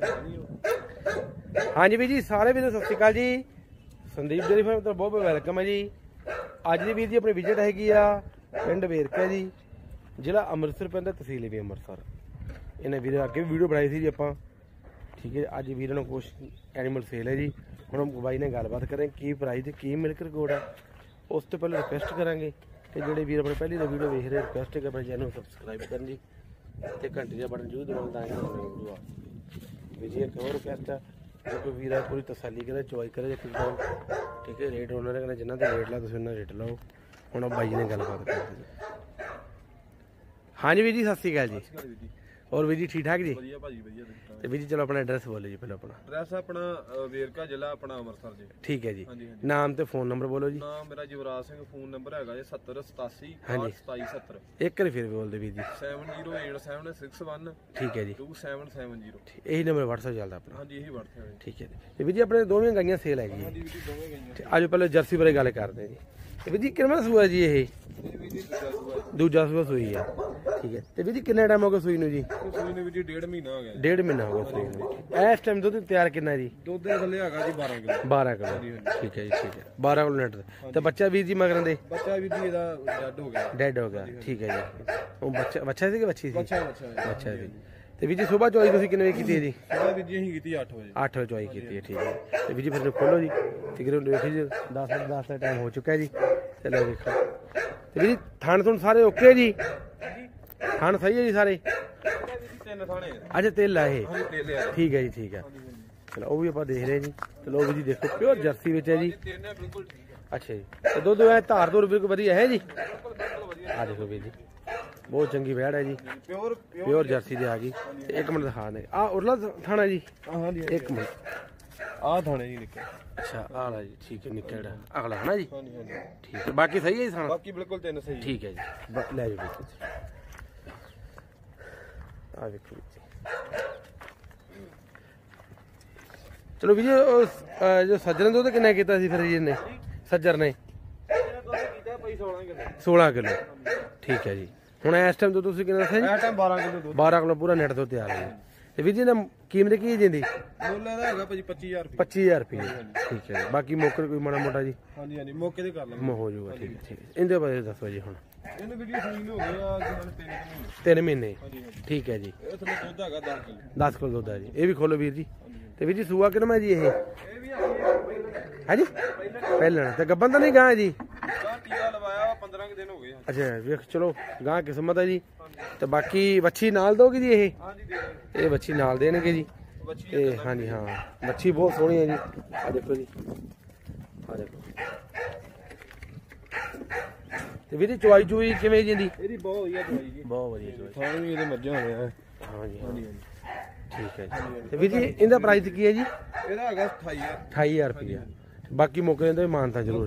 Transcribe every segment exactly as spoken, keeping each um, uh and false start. हाँ जी भी जी सारे भीरों सत श्री अकाल जी। संदीप डेयरी फार्म तो बहुत बहुत वेलकम है जी। अज भी जी अपनी विजिट हैगी आ पिंड वेरका जी, जिला अमृतसर पैंदा, तहसील भी अमृतसर। इन्हें वीर अगे भी वीडियो बनाई थी जी आप, ठीक है। अज वीर ने कुछ एनीमल सेल है जी, हम बाई ने गलबात करें की प्राइस की मिल्क रिकॉर्ड है। उस तो पहले रिक्वेस्ट करा कि जोड़े वीर अपने पहली वीडियो देख रहे, रिक्वेस्ट है कि अपने चैनल सबसक्राइब कर जी, तो घंटे का बटन जरूर दबाओ। जी एक और रिक्वेस्ट है जो कोई वीर पूरी तसली करे, चॉइस करे, ठीक है। रेट उन्होंने जिन्हें रेट लाओ तुम इन्ना रेट लाओ। हम बाई ने गलबात कर। हाँ जी भी जी सत श्री अकाल जी। और भी जी ठीक ठाक जी। भी जी चलो अपना एड्रेस बोलो जी पहले। अपना एड्रेस अपना वेरका जिला अपना अमृतसर जी, ठीक है जी। नाम ते फोन नंबर बोलो जी। नाम मेरा युवराज सिंह, फोन नंबर हैगा जी सत्तर सतासी सत्ताईस सत्तर। एक बार फिर बोल दे भी जी seven zero eight seven six one, ठीक है जी टू सेवन सेवन जीरो। यही नंबर व्हाट्सएप चलता अपना। हां जी यही व्हाट्सएप है, ठीक है जी। भी जी अपने दोवें गाइयां सेल है जी। हां जी दोवें गाइयां। आज पहले जर्सी बारे गल करते हैं जी। भी जी कितना सूआ जी? ये दूजा सूआ सूई है, ठीक है। ते भी जी कितना टाइम हो गया सूई नु जी? सूई नु भी जी डेढ़ महीना हो गया। डेढ़ महीना हो गया सूई नु। इस टाइम दूध तैयार कितना जी? दूध दे थल्ले हैगा जी बारह किलो। बारह किलो, ठीक है जी, ठीक है। बारह किलो लीटर। ते बच्चा भी जी मगरन दे? बच्चा भी जी इदा डेड हो गया। डेड हो गया, ठीक है जी। वो बच्चा बच्चा सी कि बच्ची सी? बच्चा बच्चा है। अच्छा जी। ते भी जी सुबह चॉइस ਤੁਸੀਂ ਕਿੰਨੇ ਵਜੇ ਕੀਤੀ ਹੈ ਜੀ? ਸੁਬਹ ਵੀ ਜੀ ਅਸੀਂ ਕੀਤੀ आठ ਵਜੇ। आठ ਵਜੇ ਚੌਈ ਕੀਤੀ ਹੈ, ਠੀਕ ਹੈ। ਤੇ ਵੀ ਜੀ ਫਿਰ ਖੋਲੋ ਜੀ। ਤਕਰੀਬਨ ਦੇਖੋ ਜੀ दस दस ਦਾ ਟਾਈਮ ਹੋ ਚੁੱਕਾ ਜੀ। ਚਲੋ ਦੇਖੋ। ਤੇ ਵੀ ਜੀ ਥਾਣ ਥਣ ਸਾਰੇ ਓਕੇ ਜੀ? ਥਾਣ ਸਹੀ ਹੈ ਜੀ ਸਾਰੇ? ਤਿੰਨ ਥਾਣੇ। ਅੱਛਾ ਤਿਲ ਆ ਇਹ? ਹਾਂਜੀ ਤਿਲ ਆ। ਠੀਕ ਹੈ ਜੀ, ਠੀਕ ਹੈ। ਚਲੋ ਉਹ ਵੀ ਆਪਾਂ ਦੇਖ ਰਹੇ ਜੀ। ਚਲੋ ਉਹ ਵੀ ਜੀ ਦੇਖੋ ਪਿਓਰ ਜਰਸੀ ਵਿੱਚ ਹੈ ਜੀ। ਅੱਛਾ ਜੀ। ਤੇ ਦੁੱਧ ਵੈ ਧਾਰ ਧੁਰ ਵੀ ਵਧੀਆ ਹੈ ਜੀ? ਬਿਲਕੁਲ ਬਿਲਕੁਲ ਵਧੀਆ। ਆ ਦੇਖੋ ਵੀ ਜੀ बहुत चंगी बैड है जी। प्योर प्योर जर्सी दे आ गई। एक मिनट दिखा दे आ उरला थाना जी। हां जी एक मिनट आ थाना जी निकल। अच्छा आ रहा जी, ठीक है निकल अगला है ना जी। हां जी ठीक है। बाकी सही है जी थाना? बाकी बिल्कुल तेन सही, ठीक है जी। ले जाओ आ देखो। चलो भी जो सज्जन दो तो कितना कीता सी फिर जी ने सज्जर ने? सोलह किलो, ठीक है जी। ਹੁਣ ਇਸ ਟਾਈਮ ਤੋਂ ਤੁਸੀਂ ਕਿੰਨਾ ਦੱਸਿਆ ਜੀ? ਇਸ ਟਾਈਮ बारह ਕਿਲੋ ਦੁੱਧ। बारह किलो ਪੂਰਾ ਨੈਟ ਤੋਂ ਤਿਆਰ ਹੈ। ਤੇ ਵੀਰ ਜੀ ਨੇ ਕੀਮਤ ਕੀ ਜਿੰਦੀ? ਮੁੱਲ ਇਹਦਾ ਹੈਗਾ ਭਾਜੀ पच्चीस हज़ार। पच्चीस हज़ार रुपਏ, ਠੀਕ ਹੈ। ਬਾਕੀ ਮੌਕੇ ਕੋਈ ਮਾੜਾ ਮੋਟਾ ਜੀ? ਹਾਂਜੀ ਹਾਂਜੀ ਮੌਕੇ ਤੇ ਕਰ ਲਾਂਗੇ, ਹੋ ਜਾਊਗਾ, ਠੀਕ ਹੈ। ਇਹਦੇ ਬਾਰੇ ਦੱਸੋ ਜੀ ਹੁਣ। ਇਹਨੂੰ ਵੀਡੀਓ ਸੂਈ ਹੋ ਗਿਆ ਤਿੰਨ ਮਹੀਨੇ, ਠੀਕ ਹੈ ਜੀ। ਇਹ ਤੁਹਾਨੂੰ ਦੁੱਧ ਹੈਗਾ दस किलो। दस किलो ਦੁੱਧ ਹੈ ਜੀ। ਇਹ ਵੀ ਖੋਲੋ ਵੀਰ ਜੀ। ਤੇ ਵੀਰ ਜੀ ਸੂਆ ਕਿੰਨਾ ਹੈ ਜੀ ਇਹ? ਇਹ ਵੀ ਹੈ ਜੀ ਪਹਿਲਾਂ। ਤੇ ਗੱਬਨ ਤਾਂ ਨਹੀਂ ਗਾਂ ਜੀ? दिन हो गए। अच्छा चलो गां किस्मत है जी। तो बाकी बच्ची नाल दोगी जी? ये ये बच्ची नाल देंगे जी। हाँ जी हाँ बच्ची बहुत सोहनी है जी। आ देखो जी आ देखो। तो वीर जी चुवाई चुई किवें जी? बहुत वधिया चुवाई जी, बहुत वधिया चुवाई। थाने भी इहदे मज्जा होया है। हां जी हां जी ठीक है जी। तो वीर जी इनदा प्राइस की है जी? एदा हैगा अठाई हज़ार रुपया। बाकी मौके तो मानता जरूर।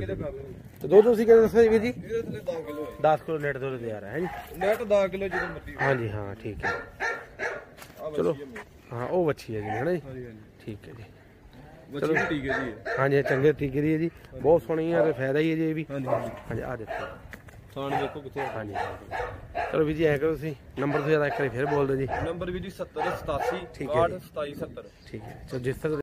तो दो तुसी कहंदे दस्सो जी? दस किलो नेट दो तैयार है जी। नेट दस किलो जिदों मर्जी। हां जी हां ठीक है। चलो हां वो बच्ची है जी है ना जी, ठीक है जी। बच्ची भी ठीक है जी। हां जी चंगे ठीक है जी। बहुत सोहनी है, फायदा ही है जी। ये भी हां जी हां जी। आ देखो थान देखो किथे। हां जी चलो भी जी ऐ करो तुसी नंबर तो ज्यादा एक बार फिर बोल दो जी। नंबर भी जी सत्तर सतासी आठ सताई सत्तर, ठीक है। चलो जिस तरह